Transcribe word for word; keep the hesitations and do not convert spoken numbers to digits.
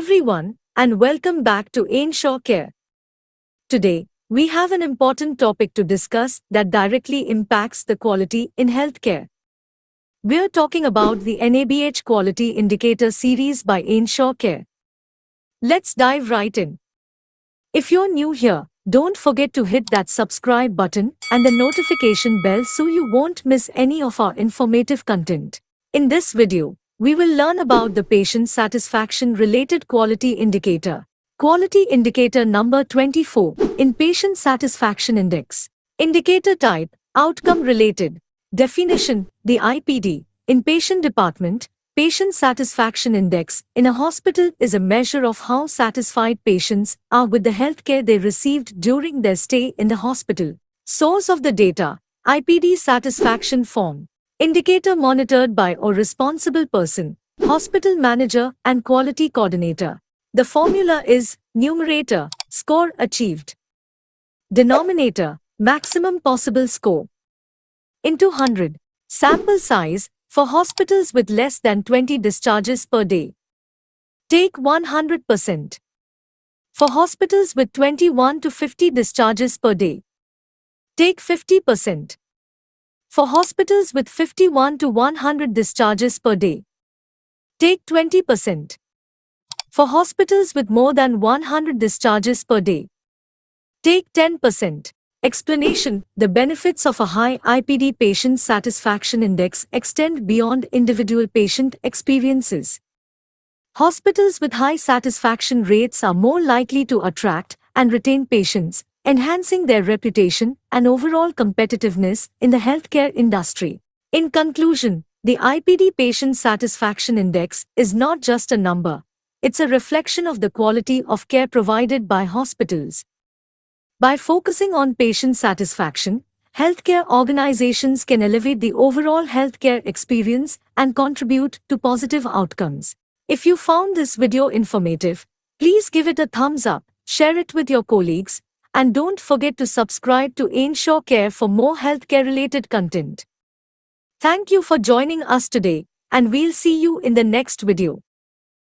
everyone, and welcome back to Ainsure Care. Today, we have an important topic to discuss that directly impacts the quality in healthcare. We're talking about the N A B H Quality Indicator series by Ainsure Care. Let's dive right in. If you're new here, don't forget to hit that subscribe button and the notification bell so you won't miss any of our informative content. In this video, we will learn about the patient satisfaction related quality indicator. Quality indicator number twenty-four in patient satisfaction index. Indicator type, outcome related. Definition, the I P D, inpatient department, patient satisfaction index in a hospital is a measure of how satisfied patients are with the healthcare they received during their stay in the hospital. Source of the data, I P D satisfaction form. Indicator monitored by or responsible person, hospital manager and quality coordinator. The formula is numerator, score achieved. Denominator, maximum possible score. Into one hundred. Sample size, for hospitals with less than twenty discharges per day. Take one hundred percent. For hospitals with twenty-one to fifty discharges per day. Take fifty percent. For hospitals with fifty-one to one hundred discharges per day. Take twenty percent. For hospitals with more than one hundred discharges per day. Take ten percent. Explanation: the benefits of a high I P D patient satisfaction index extend beyond individual patient experiences. Hospitals with high satisfaction rates are more likely to attract and retain patients, enhancing their reputation and overall competitiveness in the healthcare industry. In conclusion, the I P D patient satisfaction index is not just a number. It's a reflection of the quality of care provided by hospitals. By focusing on patient satisfaction, healthcare organizations can elevate the overall healthcare experience and contribute to positive outcomes. If you found this video informative, please give it a thumbs up, share it with your colleagues, and don't forget to subscribe to Ainsure Care for more healthcare-related content. Thank you for joining us today, and we'll see you in the next video.